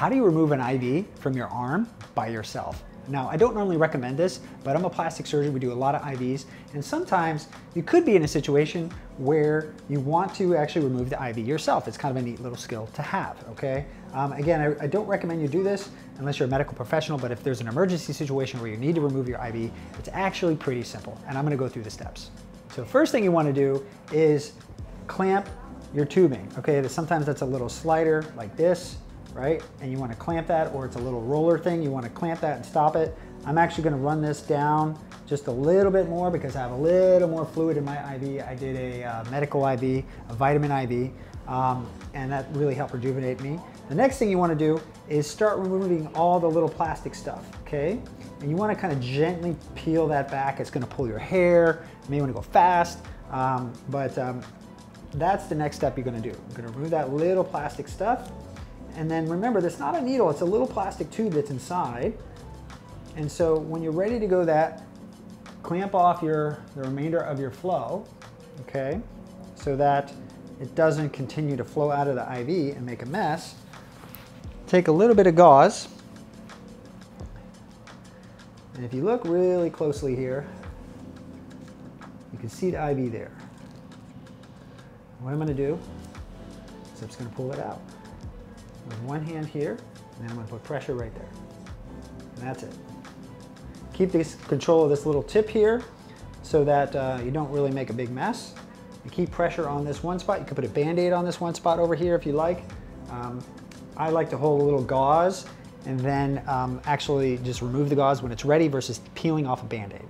How do you remove an IV from your arm by yourself? Now, I don't normally recommend this, but I'm a plastic surgeon. We do a lot of IVs, and sometimes you could be in a situation where you want to actually remove the IV yourself. It's kind of a neat little skill to have, okay? Again, I don't recommend you do this unless you're a medical professional, but if there's an emergency situation where you need to remove your IV, it's actually pretty simple, and I'm gonna go through the steps. So first thing you wanna do is clamp your tubing, okay? Sometimes that's a little slider like this, right? And you want to clamp that, or it's a little roller thing. You want to clamp that and stop it. I'm actually going to run this down just a little bit more because I have a little more fluid in my IV. I did a medical IV, a vitamin IV, and that really helped rejuvenate me. The next thing you want to do is start removing all the little plastic stuff, okay? And you want to kind of gently peel that back. It's going to pull your hair. You may want to go fast, but that's the next step you're going to do. You're going to remove that little plastic stuff. And then remember, that's not a needle, it's a little plastic tube that's inside. And so when you're ready to go that, clamp off the remainder of your flow, okay? So that it doesn't continue to flow out of the IV and make a mess. Take a little bit of gauze. And if you look really closely here, you can see the IV there. What I'm gonna do is I'm just gonna pull it out with one hand here, and then I'm gonna put pressure right there. And that's it. Keep this control of this little tip here so that you don't really make a big mess. You keep pressure on this one spot. You can put a Band-Aid on this one spot over here if you like. I like to hold a little gauze and then actually just remove the gauze when it's ready versus peeling off a Band-Aid.